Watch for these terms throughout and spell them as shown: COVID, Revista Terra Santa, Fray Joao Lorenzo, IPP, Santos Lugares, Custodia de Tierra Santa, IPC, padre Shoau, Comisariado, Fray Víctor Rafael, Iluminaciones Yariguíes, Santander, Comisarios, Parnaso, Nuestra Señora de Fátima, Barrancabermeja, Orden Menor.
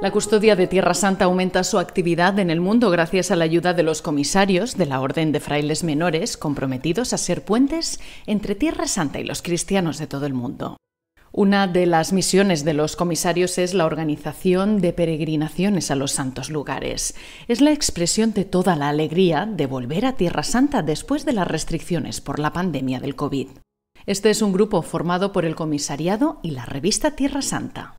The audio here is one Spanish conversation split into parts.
La Custodia de Tierra Santa aumenta su actividad en el mundo gracias a la ayuda de los comisarios de la Orden de Frailes Menores, comprometidos a ser puentes entre Tierra Santa y los cristianos de todo el mundo. Una de las misiones de los comisarios es la organización de peregrinaciones a los santos lugares. Es la expresión de toda la alegría de volver a Tierra Santa después de las restricciones por la pandemia del COVID. Este es un grupo formado por el comisariado y la revista Tierra Santa.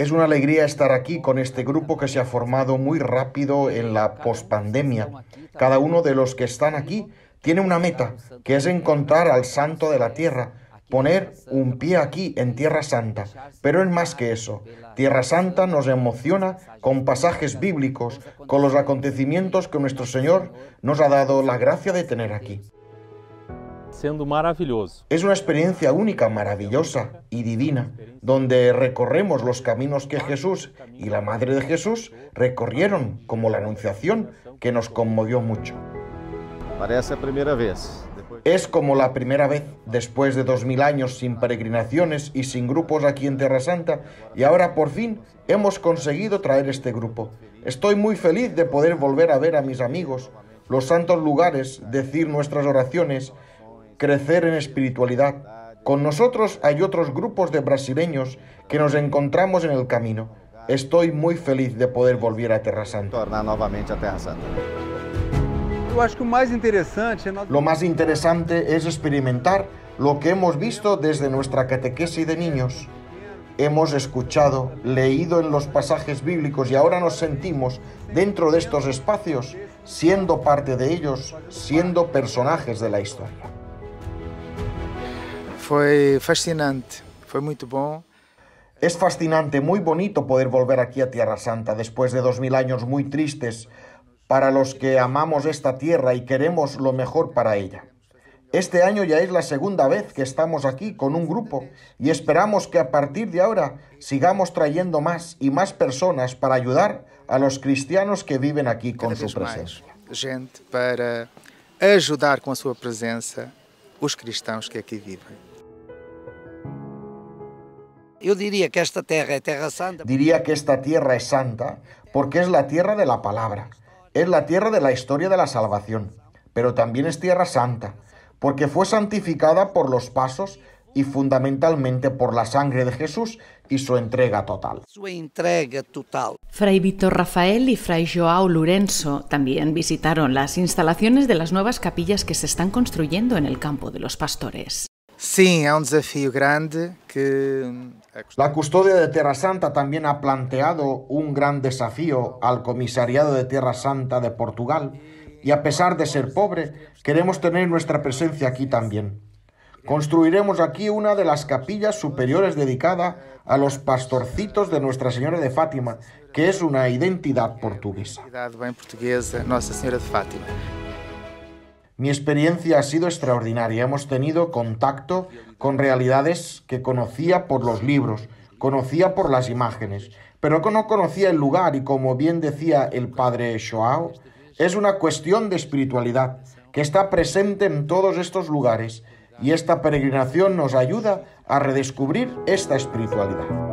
Es una alegría estar aquí con este grupo que se ha formado muy rápido en la pospandemia. Cada uno de los que están aquí tiene una meta, que es encontrar al santo de la tierra, poner un pie aquí en Tierra Santa. Pero es más que eso. Tierra Santa nos emociona con pasajes bíblicos, con los acontecimientos que nuestro Señor nos ha dado la gracia de tener aquí. Es una experiencia única, maravillosa y divina, donde recorremos los caminos que Jesús y la Madre de Jesús recorrieron, como la Anunciación, que nos conmovió mucho. Parece la primera vez. Es como la primera vez, después de 2000 años sin peregrinaciones y sin grupos aquí en Tierra Santa, y ahora por fin hemos conseguido traer este grupo. Estoy muy feliz de poder volver a ver a mis amigos, los santos lugares, decir nuestras oraciones, crecer en espiritualidad. Con nosotros hay otros grupos de brasileños que nos encontramos en el camino. Estoy muy feliz de poder volver a Tierra Santa. Tornar nuevamente a Tierra Santa. Lo más interesante es experimentar lo que hemos visto desde nuestra catequesis de niños. Hemos escuchado, leído en los pasajes bíblicos y ahora nos sentimos dentro de estos espacios, siendo parte de ellos, siendo personajes de la historia. Fue fascinante, fue muy bueno. Es fascinante, muy bonito poder volver aquí a Tierra Santa después de 2000 años muy tristes para los que amamos esta tierra y queremos lo mejor para ella. Este año ya es la segunda vez que estamos aquí con un grupo y esperamos que a partir de ahora sigamos trayendo más y más personas para ayudar a los cristianos que viven aquí con su presencia. Gente para ayudar con su presencia los cristianos que aquí viven. Yo diría que esta tierra es Tierra Santa. Diría que esta tierra es santa porque es la tierra de la palabra, es la tierra de la historia de la salvación, pero también es Tierra Santa porque fue santificada por los pasos y fundamentalmente por la sangre de Jesús y su entrega total. Fray Víctor Rafael y Fray Joao Lorenzo también visitaron las instalaciones de las nuevas capillas que se están construyendo en el campo de los pastores. Sí, es un desafío grande que... La Custodia de Tierra Santa también ha planteado un gran desafío al Comisariado de Tierra Santa de Portugal y a pesar de ser pobre, queremos tener nuestra presencia aquí también. Construiremos aquí una de las capillas superiores dedicada a los pastorcitos de Nuestra Señora de Fátima, que es una identidad portuguesa. Nuestra Señora de Fátima. Mi experiencia ha sido extraordinaria. Hemos tenido contacto con realidades que conocía por los libros, conocía por las imágenes, pero que no conocía el lugar y, como bien decía el padre Shoau, es una cuestión de espiritualidad que está presente en todos estos lugares y esta peregrinación nos ayuda a redescubrir esta espiritualidad.